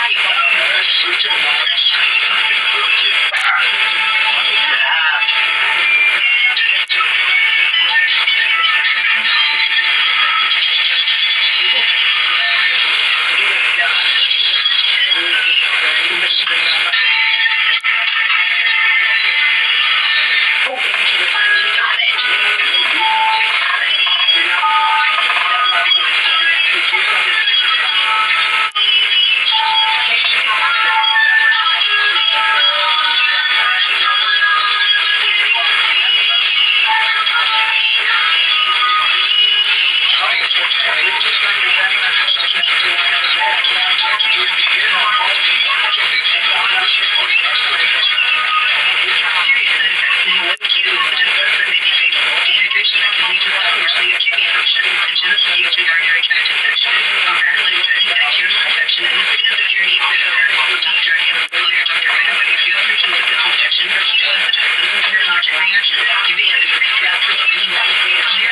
Giving it a great job for the